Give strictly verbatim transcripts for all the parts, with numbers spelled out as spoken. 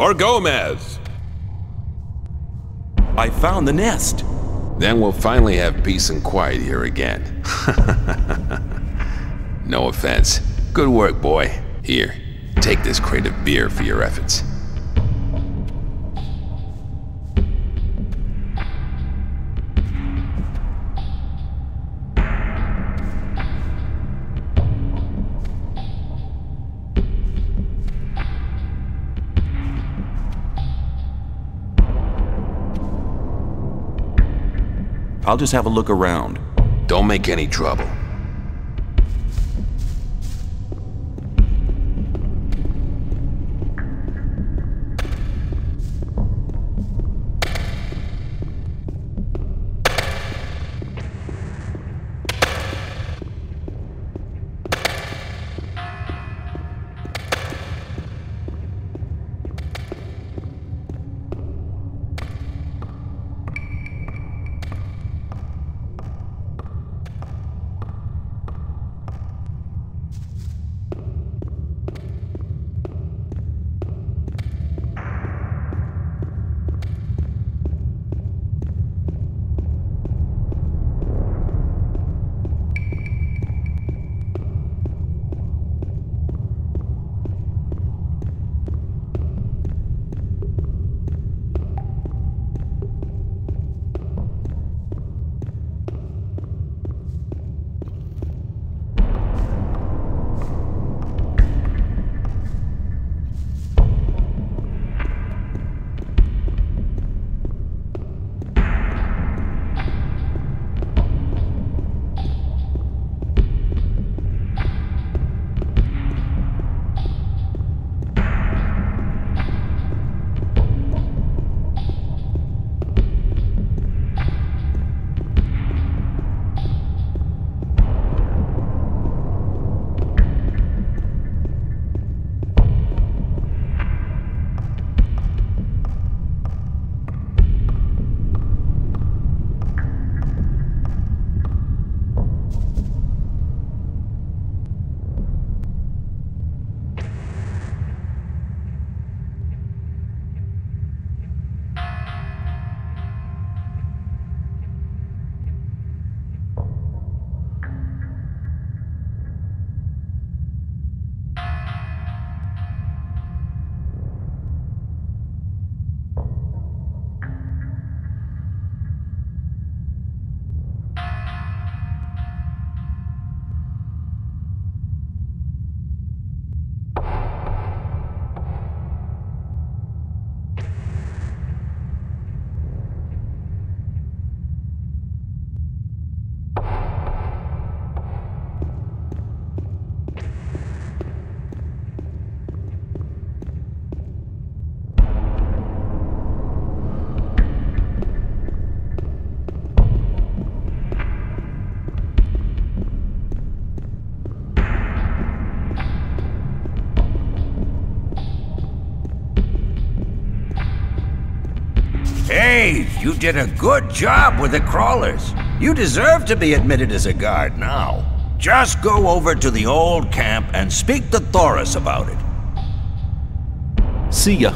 For Gomez! I found the nest. Then we'll finally have peace and quiet here again. No offense. Good work, boy. Here, take this crate of beer for your efforts. I'll just have a look around. Don't make any trouble. You did a good job with the crawlers. You deserve to be admitted as a guard now. Just go over to the old camp and speak to Thorus about it. See ya.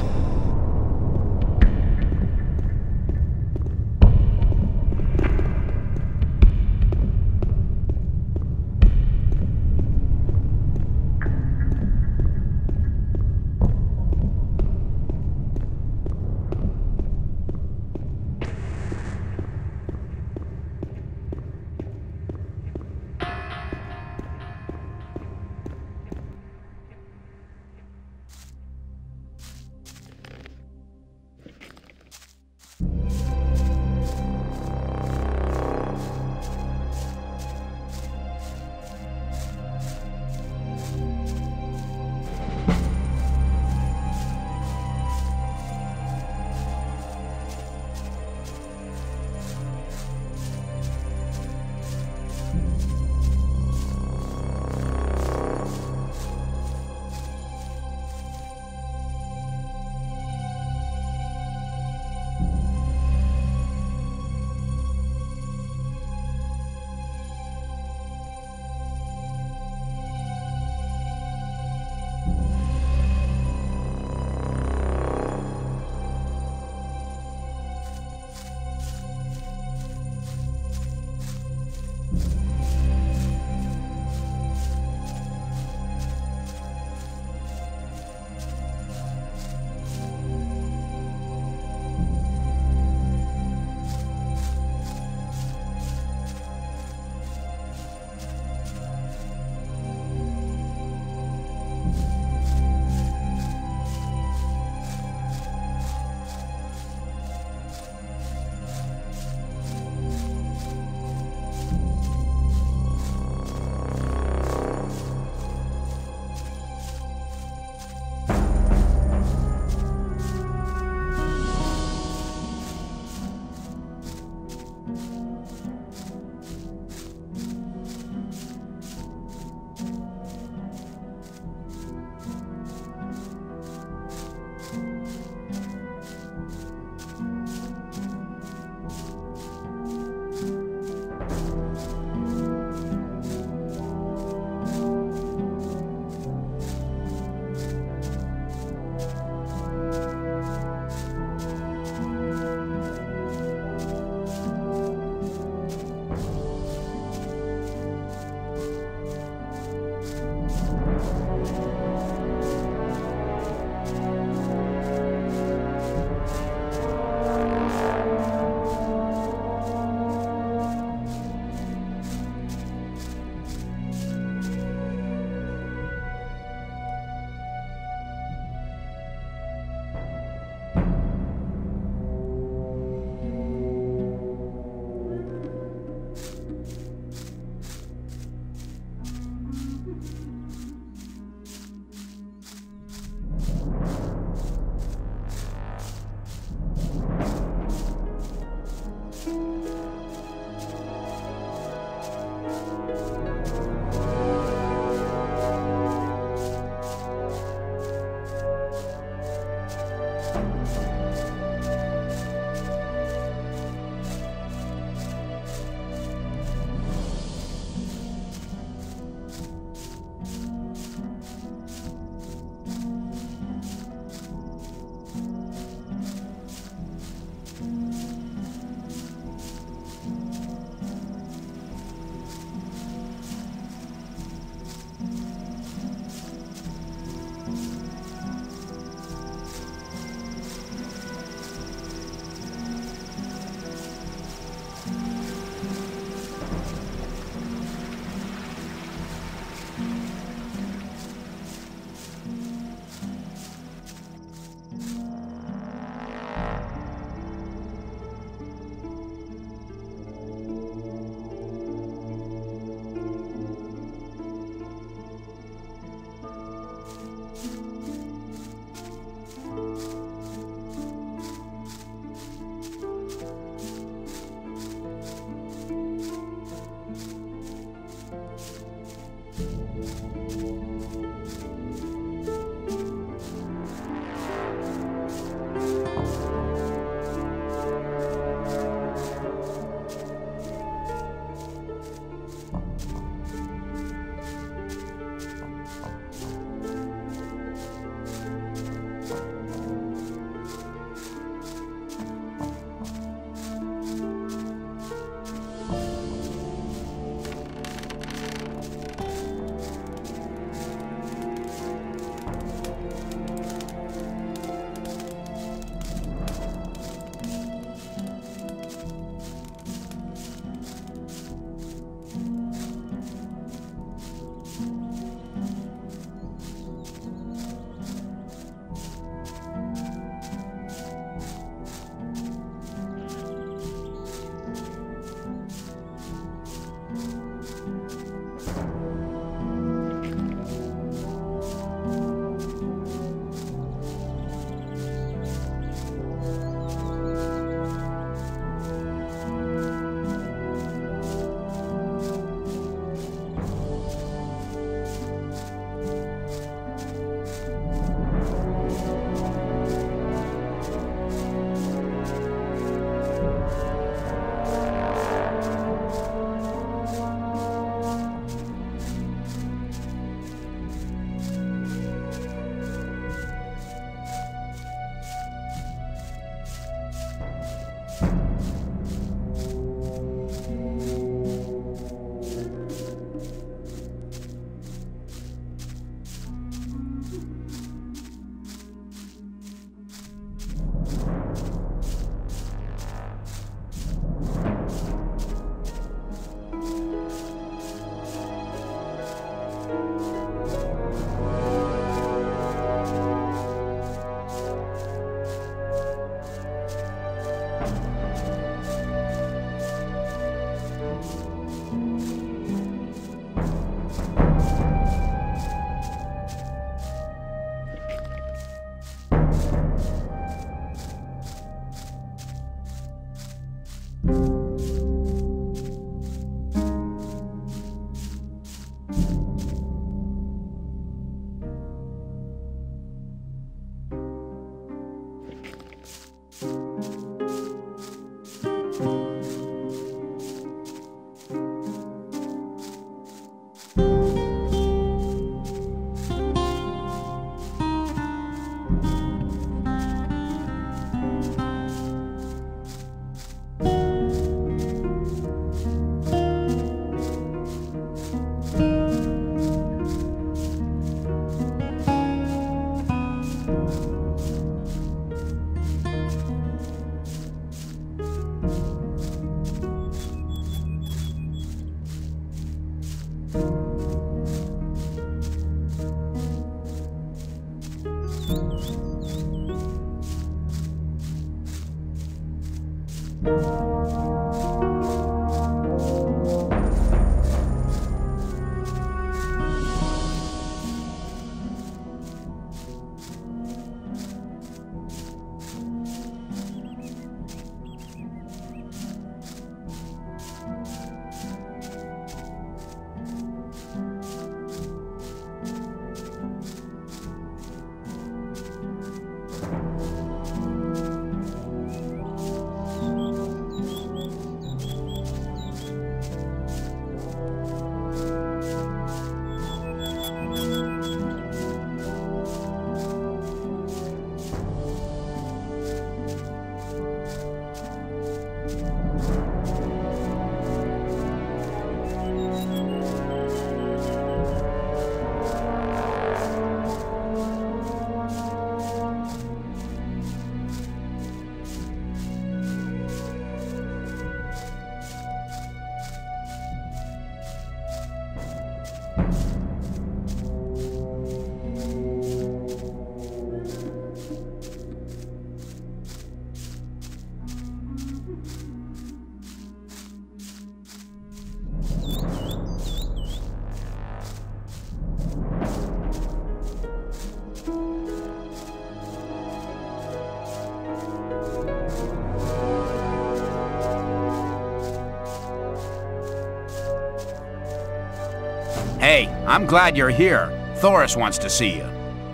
Hey, I'm glad you're here. Thorus wants to see you.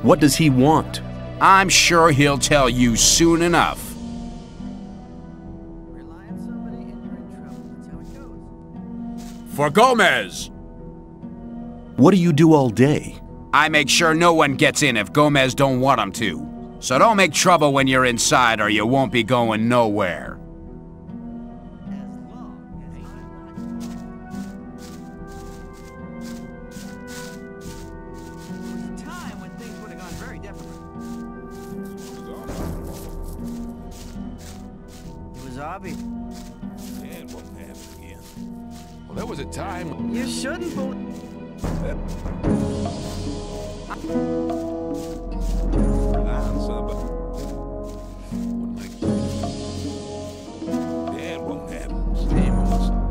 What does he want? I'm sure he'll tell you soon enough. Rely on somebody and you're in trouble. That's how it goes. For Gomez! What do you do all day? I make sure no one gets in if Gomez don't want him to. So don't make trouble when you're inside or you won't be going nowhere. Time. You shouldn't believe that. That won't happen.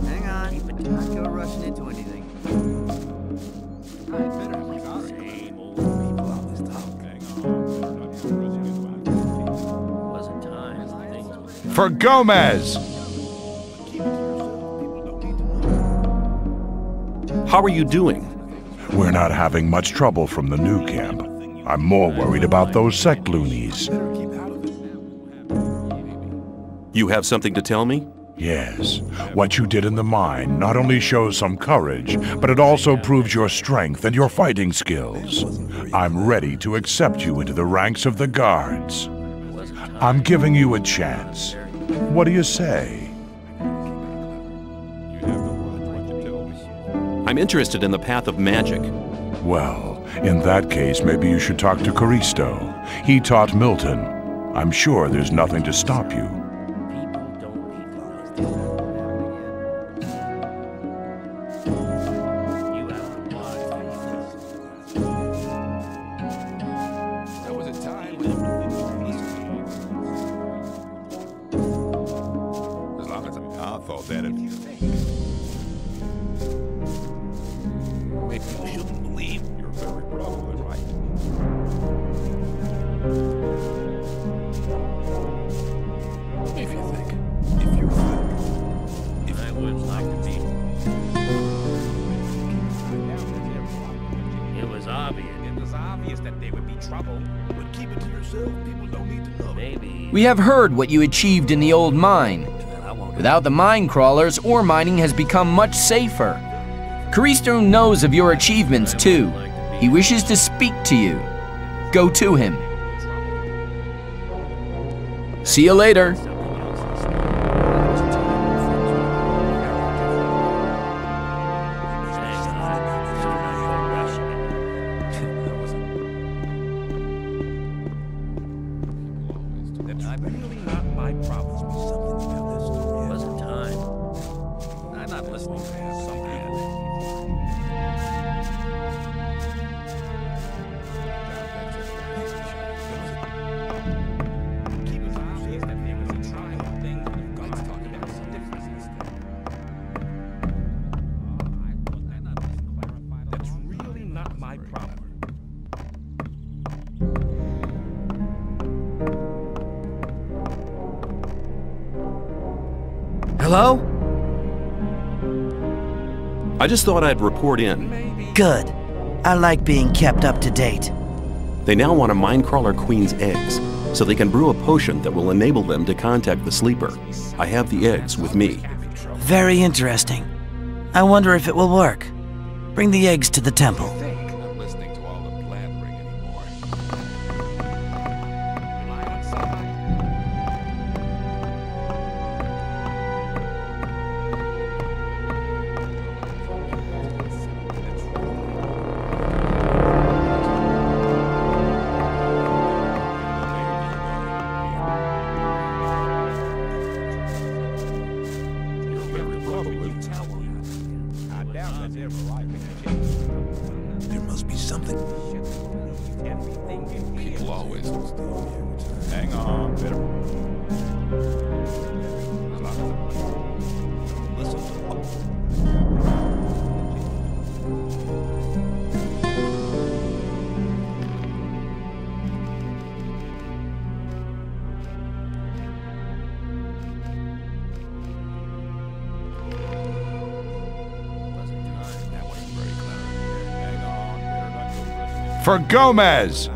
Hang on. Not go rushing into anything. I better have my same old people on this top. Hang on. Wasn't time. For Gomez! How are you doing? We're not having much trouble from the new camp. I'm more worried about those sect loonies. You have something to tell me? Yes. What you did in the mine not only shows some courage, but it also proves your strength and your fighting skills. I'm ready to accept you into the ranks of the guards. I'm giving you a chance. What do you say? I'm interested in the path of magic. Well, in that case, maybe you should talk to Caristo. He taught Milton. I'm sure there's nothing to stop you. We have heard what you achieved in the old mine. Without the mine crawlers, ore mining has become much safer. Caristo knows of your achievements too. He wishes to speak to you. Go to him. See you later. Talking about Hello? I just thought I'd report in. Good. I like being kept up to date. They now want a Mindcrawler Queen's eggs, so they can brew a potion that will enable them to contact the Sleeper. I have the eggs with me. Very interesting. I wonder if it will work. Bring the eggs to the temple. For Gomez!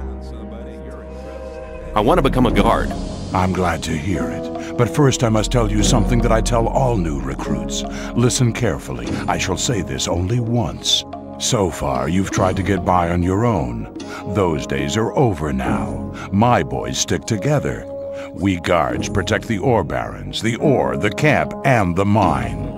I want to become a guard. I'm glad to hear it. But first I must tell you something that I tell all new recruits. Listen carefully. I shall say this only once. So far, you've tried to get by on your own. Those days are over now. My boys stick together. We guards protect the ore barons, the ore, the camp, and the mine.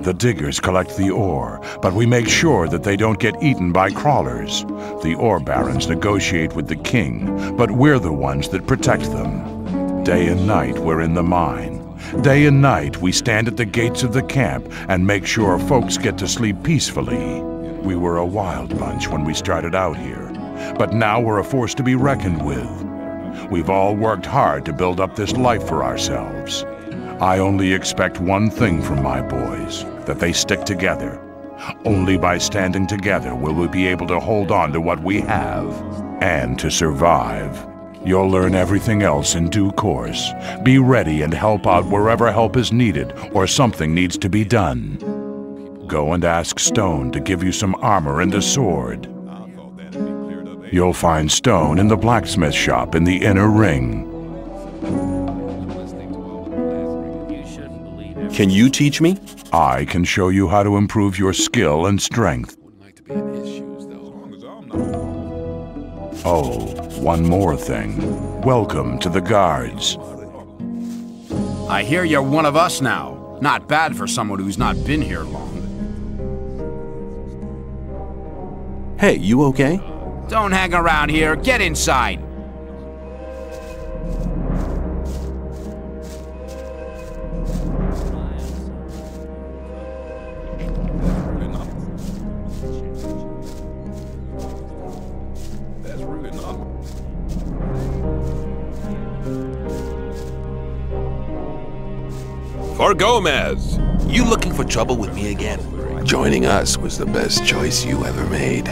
The diggers collect the ore, but we make sure that they don't get eaten by crawlers. The ore barons negotiate with the king, but we're the ones that protect them. Day and night we're in the mine. Day and night we stand at the gates of the camp and make sure folks get to sleep peacefully. We were a wild bunch when we started out here, but now we're a force to be reckoned with. We've all worked hard to build up this life for ourselves. I only expect one thing from my boys, that they stick together. Only by standing together will we be able to hold on to what we have, and to survive. You'll learn everything else in due course. Be ready and help out wherever help is needed or something needs to be done. Go and ask Stone to give you some armor and a sword. You'll find Stone in the blacksmith shop in the inner ring. Can you teach me? I can show you how to improve your skill and strength. Oh, one more thing. Welcome to the guards. I hear you're one of us now. Not bad for someone who's not been here long. Hey, you okay? Don't hang around here. Get inside. For Gomez! You looking for trouble with me again? Joining us was the best choice you ever made.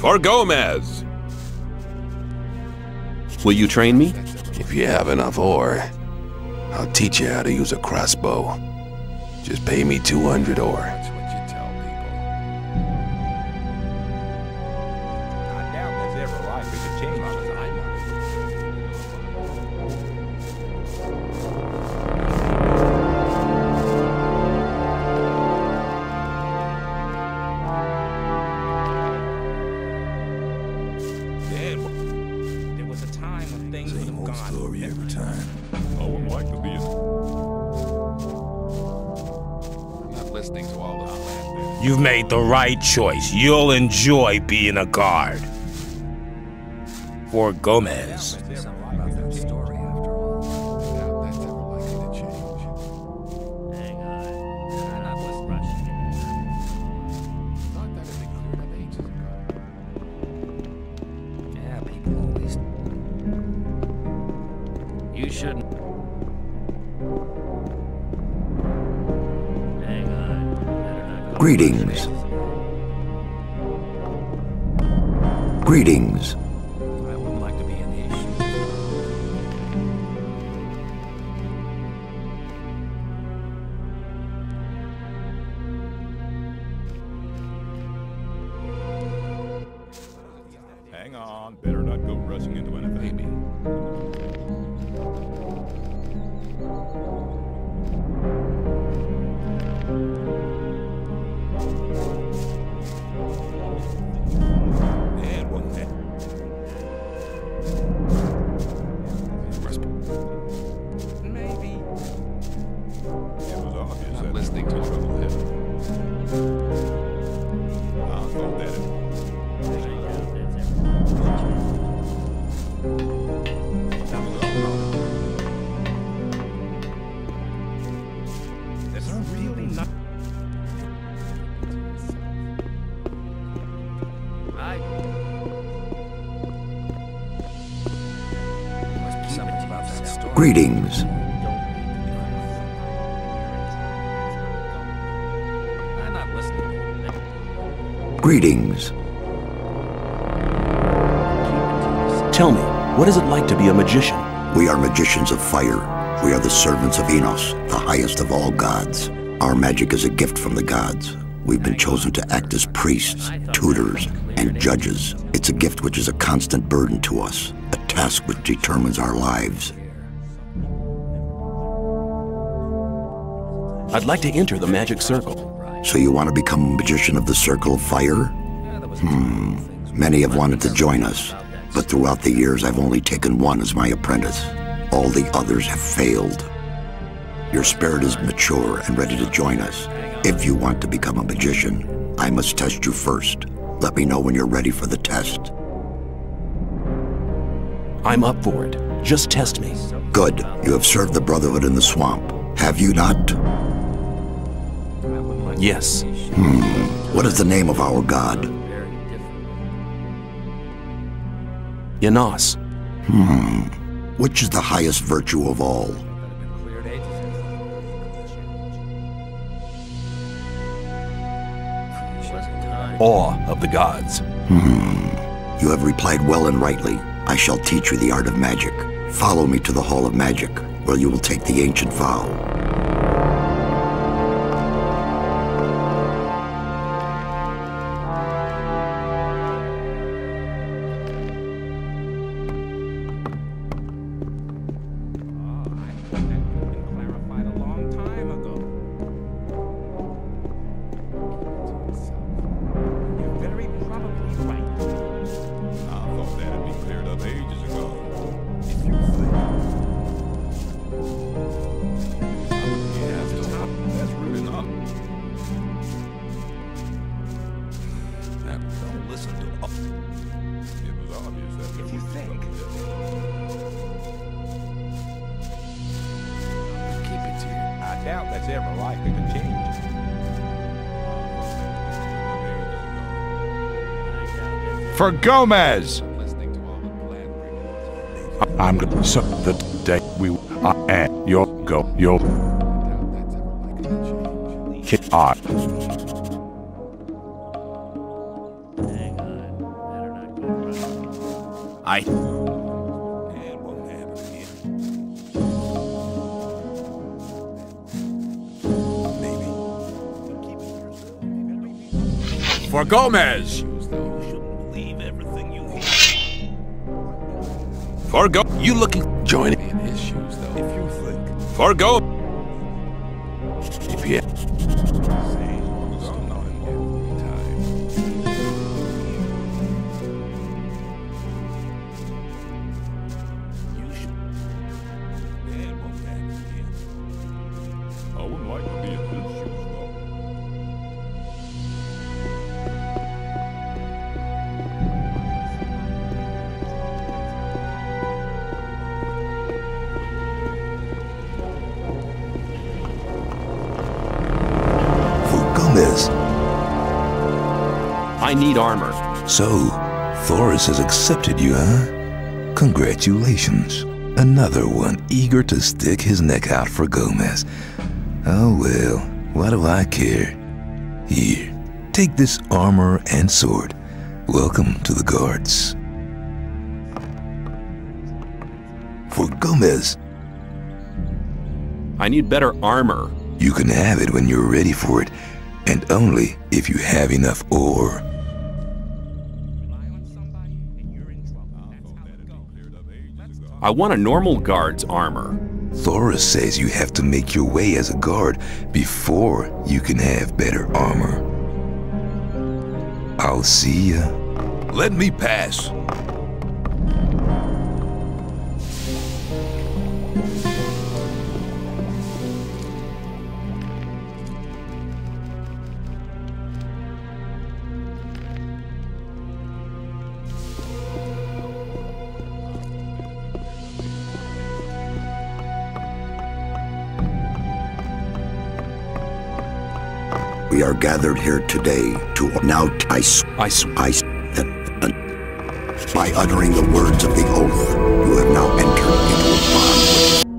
For Gomez! Will you train me? If you have enough ore, I'll teach you how to use a crossbow. Just pay me two hundred ore. You've made the right choice. You'll enjoy being a guard. For Gomez. Greetings. Greetings. I wouldn't like to be in the issue. Greetings. Greetings. Tell me, what is it like to be a magician? We are magicians of fire. We are the servants of Innos, the highest of all gods. Our magic is a gift from the gods. We've been chosen to act as priests, tutors, and judges. It's a gift which is a constant burden to us, a task which determines our lives. I'd like to enter the magic circle. So you want to become a magician of the Circle of Fire? Hmm. Many have wanted to join us, but throughout the years I've only taken one as my apprentice. All the others have failed. Your spirit is mature and ready to join us. If you want to become a magician, I must test you first. Let me know when you're ready for the test. I'm up for it. Just test me. Good. You have served the Brotherhood in the swamp, have you not? Yes. Hmm. What is the name of our god? Innos. Hmm. Which is the highest virtue of all? Awe of the gods. Hmm. You have replied well and rightly. I shall teach you the art of magic. Follow me to the Hall of Magic, where you will take the ancient vow. For Gomez! I'm gonna suck the day we are at your go, your kick art. I. For Gomez! Fargo, you looking? Join me in his shoes, though. If you think. Fargo. Yeah. I need armor. So, Thorus has accepted you, huh? Congratulations. Another one eager to stick his neck out for Gomez. Oh well, why do I care? Here, take this armor and sword. Welcome to the guards. For Gomez. I need better armor. You can have it when you're ready for it, and only if you have enough ore. I want a normal guard's armor. Thorus says you have to make your way as a guard before you can have better armor. I'll see ya. Let me pass. We are gathered here today to now I I I by uttering the words of the oath, you have now entered into a bond.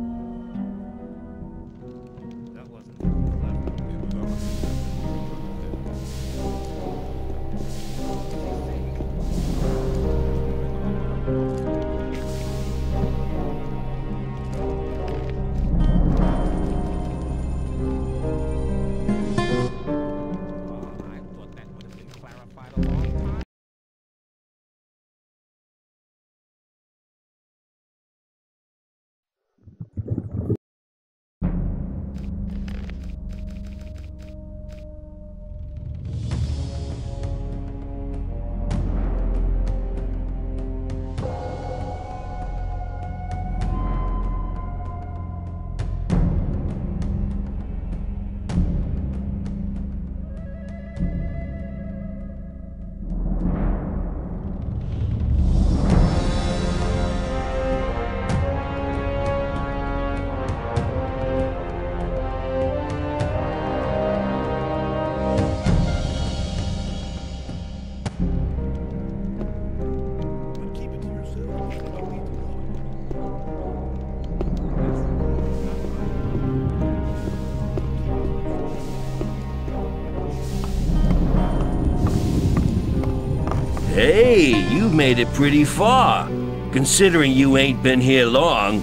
Hey, you've made it pretty far, considering you ain't been here long.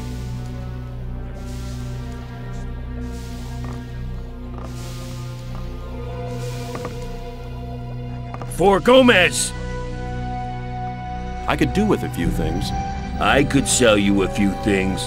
For Gomez! I could do with a few things. I could sell you a few things.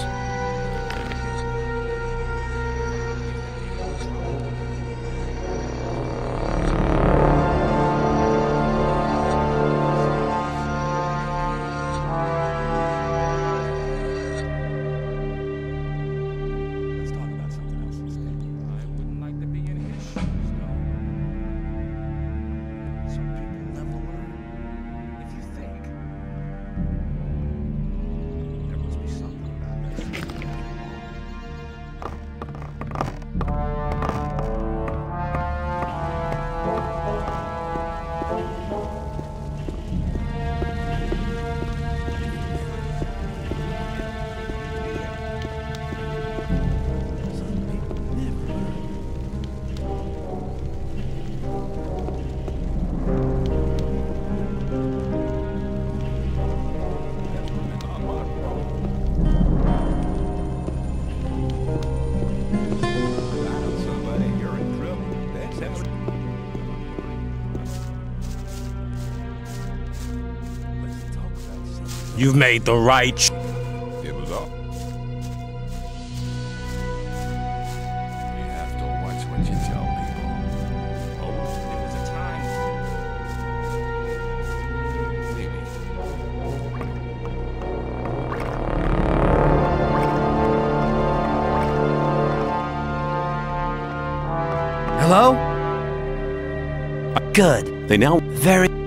You've made the right choice. It was all. You have to watch what you tell people. Oh, it was a time. Maybe. Hello? Good. They now very.